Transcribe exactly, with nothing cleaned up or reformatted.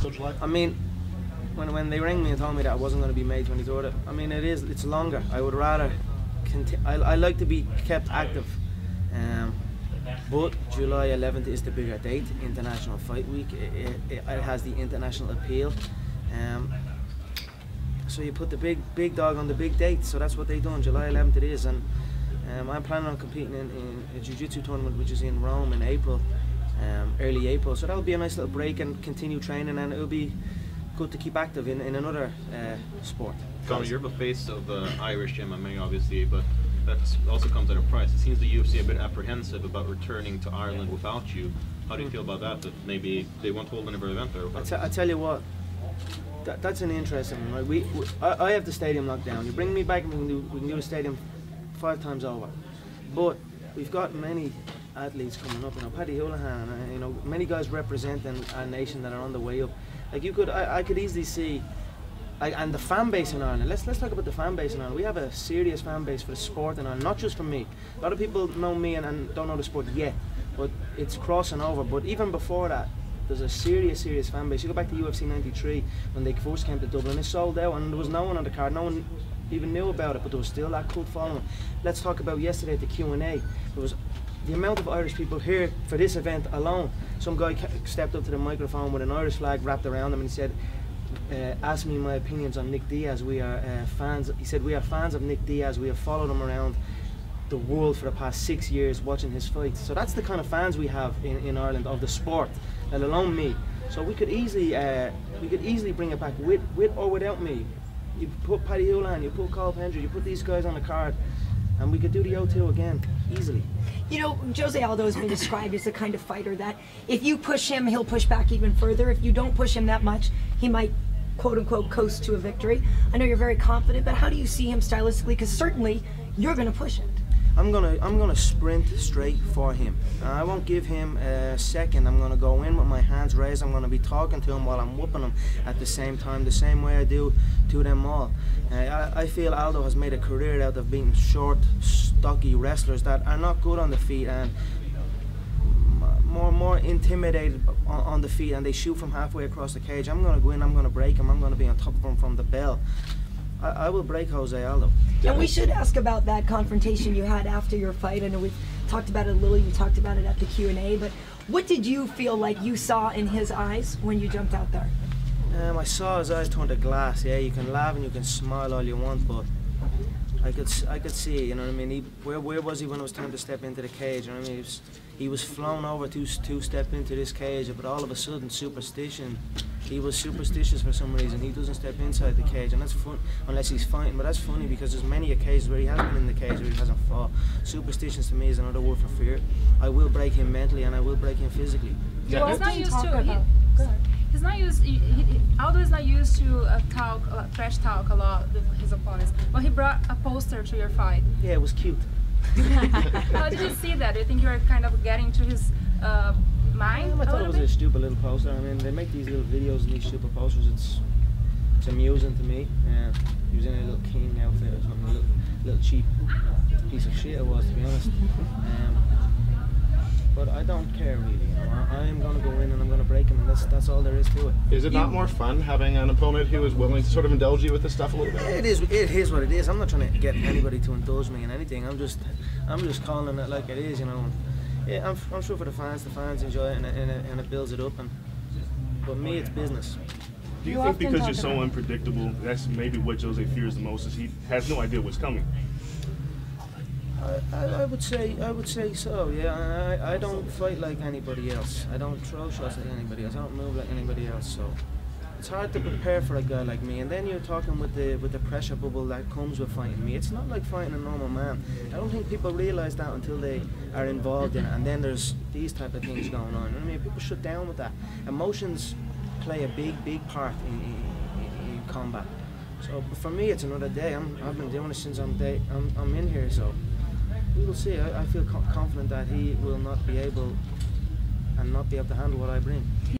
Coach Light? I mean, when when they rang me and told me that I wasn't going to be made twenty-third, I mean, it is, it's longer. I would rather, conti- I, I like to be kept active. Um, but July eleventh is the bigger date, International Fight Week. It, it, it has the international appeal. Um, so you put the big big dog on the big date, so that's what they done. July eleventh it is, and um, I'm planning on competing in, in a Jiu Jitsu tournament which is in Rome in April, um, early April. So that'll be a nice little break and continue training, and it'll be good to keep active in, in another uh, sport. Carl, you're the face of uh, Irish M M A, obviously, but that also comes at a price. It seems the U F C a bit apprehensive about returning to Ireland without you. How do you feel about that, that maybe they won't hold another event there? I, t I tell you what, that, that's an interesting one, right? We, we, I, I have the stadium locked down. You bring me back and we can do, we can do the stadium five times over. But we've got many athletes coming up, you know, Paddy Holohan, uh, you know, many guys representing our nation that are on the way up. Like you could, I, I could easily see, I, and the fan base in Ireland, let's, let's talk about the fan base in Ireland. We have a serious fan base for the sport in Ireland, not just for me. A lot of people know me and, and don't know the sport yet, but it's crossing over. But even before that, there's a serious, serious fan base. You go back to U F C ninety-three, when they first came to Dublin, it sold out and there was no one on the card, no one even knew about it, but there was still that cult following. Let's talk about yesterday at the Q and A. There was the amount of Irish people here for this event alone. Some guy stepped up to the microphone with an Irish flag wrapped around him and he said, uh, ask me my opinions on Nick Diaz. We are uh, fans, he said, we are fans of Nick Diaz. We have followed him around the world for the past six years watching his fights. So that's the kind of fans we have in, in Ireland of the sport, let alone me. So we could easily uh, we could easily bring it back with, with or without me. You put Paddy Holohan, you put Carl Pendry, you put these guys on the card, and we could do the O two again, easily. You know, Jose Aldo has been described as the kind of fighter that if you push him, he'll push back even further. If you don't push him that much, he might, quote unquote, coast to a victory. I know you're very confident, but how do you see him stylistically? Because certainly, you're gonna push it. I'm gonna, I'm gonna sprint straight for him. I won't give him a second. I'm gonna go in with my hands raised. I'm gonna be talking to him while I'm whooping him at the same time, the same way I do to them all. Uh, I, I feel Aldo has made a career out of being short, stocky wrestlers that are not good on the feet and more, more intimidated on, on the feet, and they shoot from halfway across the cage. I'm gonna go in. I'm gonna break him. I'm gonna be on top of him from the bell. I, I will break Jose Aldo. And we should ask about that confrontation you had after your fight. I know we've talked about it a little, you talked about it at the Q and A, but what did you feel like you saw in his eyes when you jumped out there? Um, I saw his eyes turn to glass. Yeah, you can laugh and you can smile all you want, but I could, I could see, you know what I mean? He, where, where was he when it was time to step into the cage? You know what I mean? He was, he was flown over to, to step into this cage, but all of a sudden, superstition. He was superstitious for some reason. He doesn't step inside the cage, and that's fun unless he's fighting. But that's funny because there's many occasions where he has been in the cage where he hasn't fought. Superstitions to me is another word for fear. I will break him mentally and I will break him physically. Yeah, he's not used to. He, he's not used. He, he, Aldo is not used to uh, talk, uh, trash talk a lot with his opponents. But he brought a poster to your fight. Yeah, it was cute. How did you see that? Do you think you were kind of getting to his? Uh, Mine? I thought it was a stupid little poster. I mean, they make these little videos and these stupid posters. It's it's amusing to me. Yeah. He was in a little King outfit or something, a little, little cheap piece of shit it was, to be honest. Um, but I don't care really. You know, I am going to go in and I'm going to break him, and that's that's all there is to it. Is it not more fun having an opponent who is willing to sort of indulge you with this stuff a little bit? It is. It is what it is. I'm not trying to get anybody to indulge me in anything. I'm just I'm just calling it like it is, you know. Yeah, I'm, I'm sure for the fans, the fans enjoy it and, and, and it builds it up. And but me, it's business. Do you, you think because you're so unpredictable, that's maybe what Jose fears the most? Is he has no idea what's coming? I, I, I would say, I would say so. Yeah, I, I don't fight like anybody else. I don't throw shots like anybody else. I don't move like anybody else. So it's hard to prepare for a guy like me. And then you're talking with the with the pressure bubble that comes with fighting me. It's not like fighting a normal man. I don't think people realize that until they are involved in it. And then there's these type of things going on. I mean, people shut down with that. Emotions play a big, big part in, in, in combat. So for me, it's another day. I'm, I've been doing it since I'm, day, I'm, I'm in here. So we will see. I, I feel confident that he will not be able and not be able to handle what I bring.